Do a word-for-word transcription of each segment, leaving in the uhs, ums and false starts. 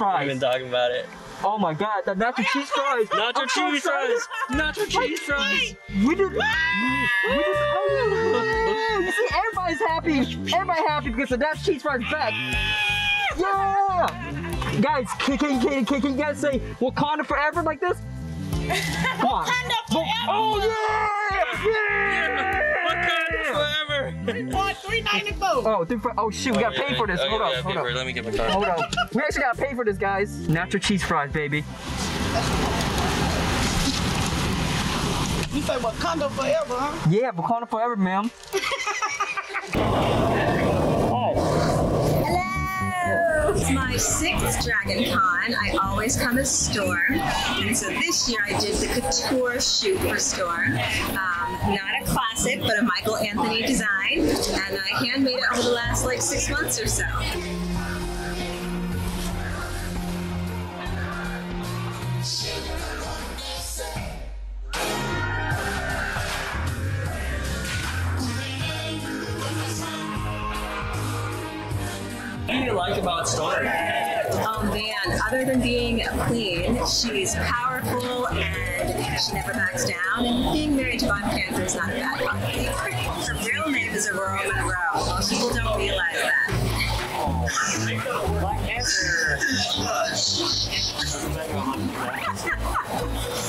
fries. We've been talking about it. Oh my God, the nacho cheese fries. Nacho cheese fries. Nacho cheese fries. We just, we just, oh yeah. You see, everybody's happy. Everybody happy because the nacho cheese fries back. Yeah. Guys, can, can, can, can, can you guys say Wakanda forever like this? Come on. Wakanda forever. Oh yeah. Yeah. Forever. three ninety-four. Oh, three, four, oh shoot, we gotta oh, yeah, pay for this. Oh, hold on, hold on. Let me get my card. Hold on. We actually gotta pay for this, guys. Nacho cheese fries, baby. You say Wakanda forever, huh? Yeah, Wakanda forever, ma'am. Hello. It's my sixth Dragon Con. I always come as Storm, and so this year I did the couture shoot for Storm. Um, not a classic, but a Michael Anthony design, and I handmade it over the last like six months or so. What do you like about Storm? Oh man, other than being a queen, she's powerful and she never backs down, and being married to Black Panther is not a bad thing. Her real name is Aurora Monroe. Most people don't realize that. Oh, Black Panther.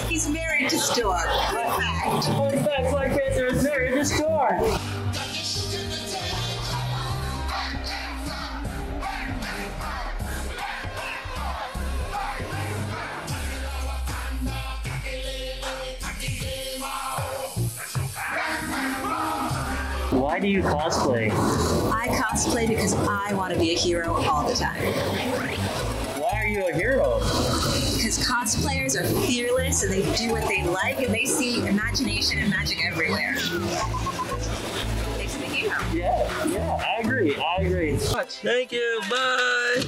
He's married to Storm. Fun fact. Fun fact, Black Panther is married to Storm. Why do you cosplay? I cosplay because I want to be a hero all the time. Why are you a hero? Because cosplayers are fearless and they do what they like and they see imagination and magic everywhere. Makes me a hero. Yeah, yeah, I agree, I agree. Thank you, bye!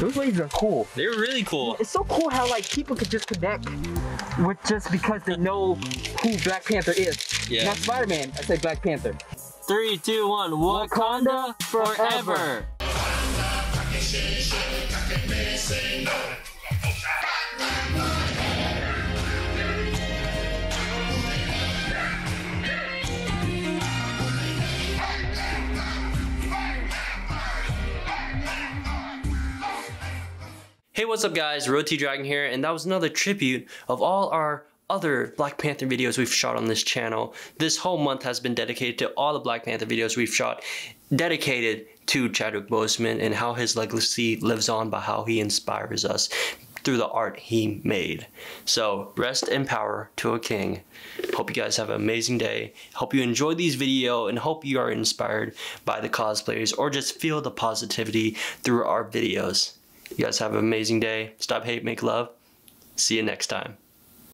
Those ladies are cool. They're really cool. It's so cool how like people could just connect with just because they know who Black Panther is. Yeah. Not Spider-Man, I say Black Panther. Three, two, one, Wakanda, Wakanda forever. forever. Hey, what's up guys, RealTDragon here, and that was another tribute of all our other Black Panther videos we've shot on this channel. This whole month has been dedicated to all the Black Panther videos we've shot, dedicated to Chadwick Boseman and how his legacy lives on by how he inspires us through the art he made. So rest in power to a king. Hope you guys have an amazing day. Hope you enjoyed these videos and hope you are inspired by the cosplayers or just feel the positivity through our videos. You guys have an amazing day. Stop hate, make love. See you next time.